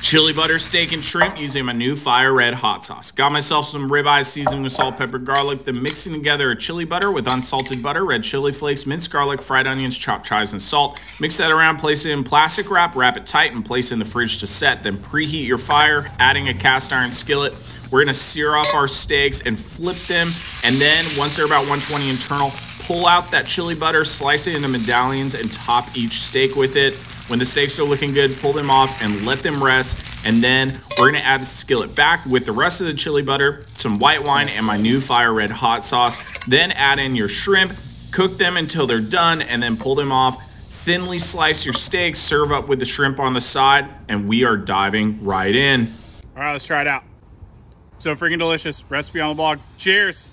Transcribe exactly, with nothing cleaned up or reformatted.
Chili butter steak and shrimp using my new fire red hot sauce. Got myself some ribeye seasoning with salt, pepper, garlic, then mixing together a chili butter with unsalted butter, red chili flakes, minced garlic, fried onions, chopped chives, and salt. Mix that around, place it in plastic wrap, wrap it tight, and place it in the fridge to set. Then preheat your fire, adding a cast iron skillet. We're gonna sear off our steaks and flip them, and then once they're about one twenty internal, pull out that chili butter, slice it into medallions, and top each steak with it. When the steaks are looking good, pull them off and let them rest. And then we're gonna add the skillet back with the rest of the chili butter, some white wine, and my new fire red hot sauce. Then add in your shrimp, cook them until they're done, and then pull them off. Thinly slice your steaks, serve up with the shrimp on the side, and we are diving right in. All right, let's try it out. So freaking delicious. Recipe on the blog. Cheers.